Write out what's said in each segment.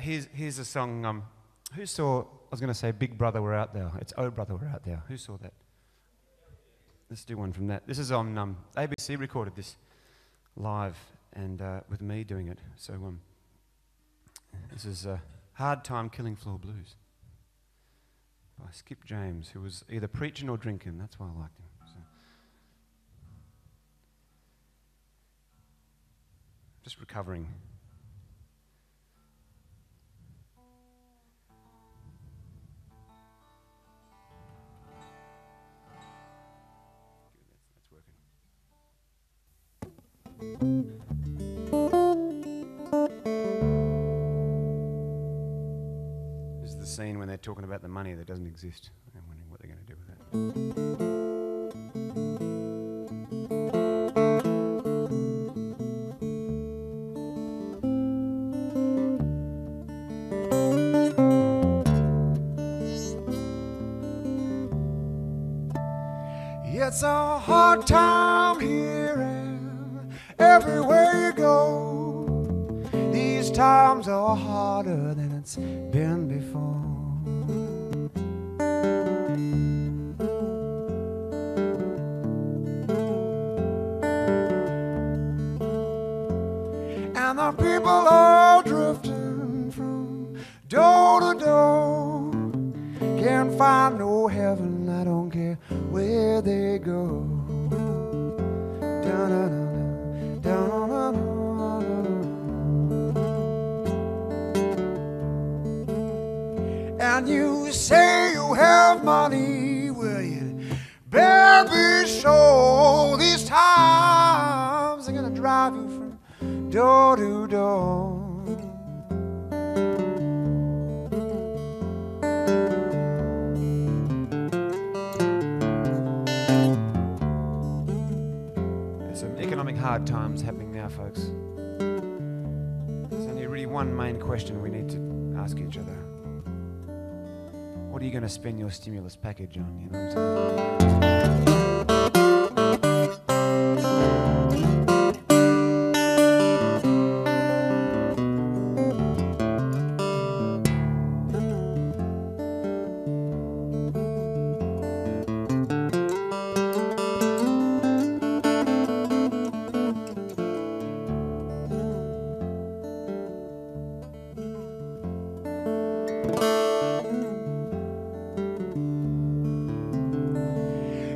Here's a song. Who saw? I was going to say Big Brother We're Out There. It's O Brother We're Out There. Who saw that? Let's do one from that. This is on ABC recorded this live and with me doing it. So this is Hard Time Killing Floor Blues by Skip James, who was either preaching or drinking. That's why I liked him. So. Just recovering. This is the scene when they're talking about the money that doesn't exist. I'm wondering what they're going to do with that. It's a hard time here and everywhere you go. These times are harder than it's been before. And the people are drifting from door to door. Can't find no heaven, I don't care where they go. Dun-dun-dun, dun-dun-dun. And you say you have money, well, you better be sure. These times they're gonna drive you from door to door. Hard times happening now, folks. There's only really one main question we need to ask each other. What are you going to spend your stimulus package on? You know what I'm saying?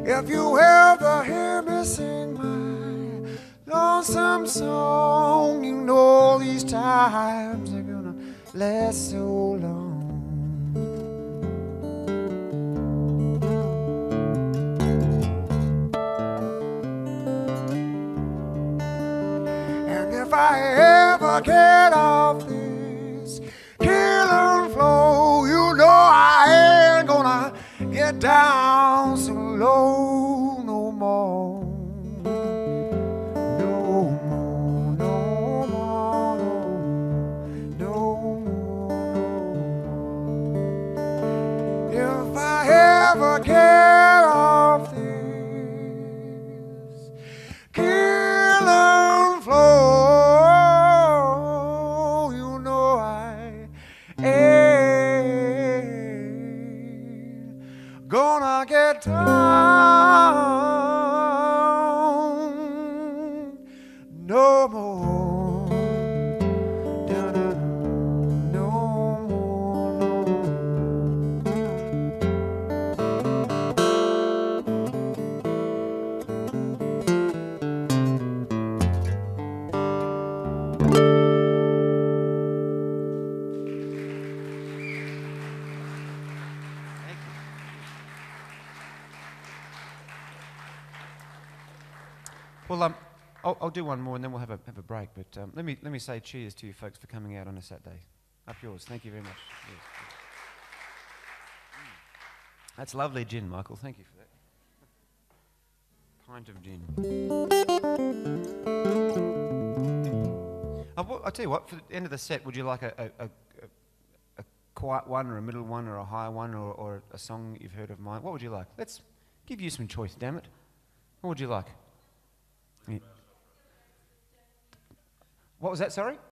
If you ever hear me sing my lonesome song, you know these times are gonna last so long. And if I ever get off this killing floor, you know I ain't gonna get down so low. Get off this killing floor, you know I ain't gonna get down no more. Well, I'll do one more and then we'll have a break. But let me say cheers to you folks for coming out on a Saturday. Up yours. Thank you very much. Yes. That's lovely gin, Michael. Thank you for that. Pint of gin. I'll tell you what. For the end of the set, would you like a quiet one or a middle one or a high one or a song you've heard of mine? What would you like? Let's give you some choice. Damn it. What would you like? Yeah. What was that, sorry?